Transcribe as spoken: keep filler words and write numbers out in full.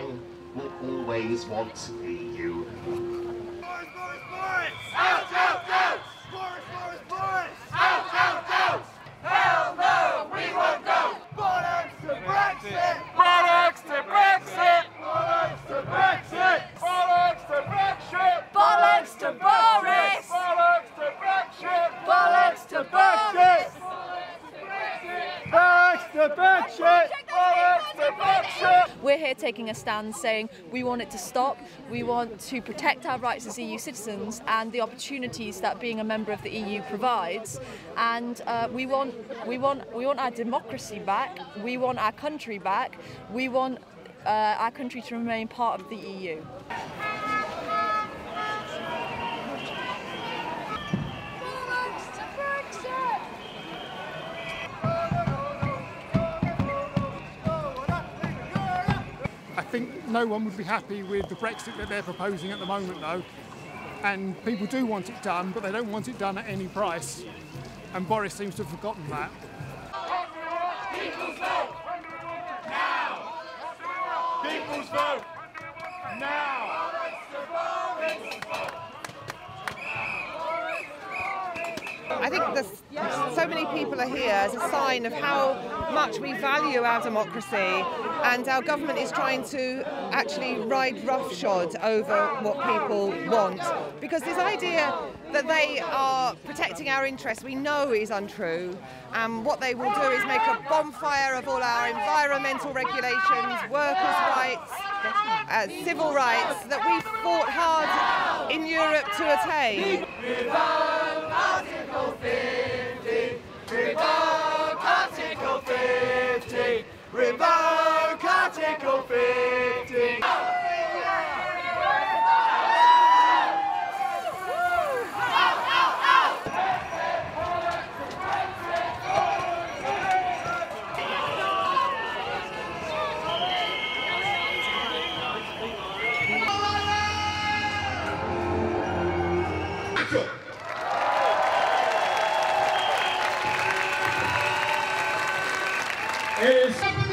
I will always want to be you. Boris, Boris, Boris! Out, out, out! Boris, Boris, Boris! Out, out, out! Hell no, we won't go! Bollocks to Brexit! Bollocks to Brexit! Bollocks to Brexit! Bollocks to Brexit! Bollocks to Boris! Bollocks to Brexit! Bollocks to Brexit! Bollocks to Brexit! We're here taking a stand saying we want it to stop, we want to protect our rights as E U citizens and the opportunities that being a member of the E U provides, and uh, we want we want we want our democracy back, we want our country back, we want uh, our country to remain part of the E U. I think no one would be happy with the Brexit that they're proposing at the moment though, and people do want it done, but they don't want it done at any price, and Boris seems to have forgotten that. People's vote now! People's vote now! I think there's so many people are here as a sign of how much we value our democracy, and our government is trying to actually ride roughshod over what people want, because this idea that they are protecting our interests we know is untrue, and what they will do is make a bonfire of all our environmental regulations, workers' rights, uh, civil rights that we fought hard in Europe to attain. Revoke Article fifty! Revoke Article fifty! Revoke Article fifty! It is...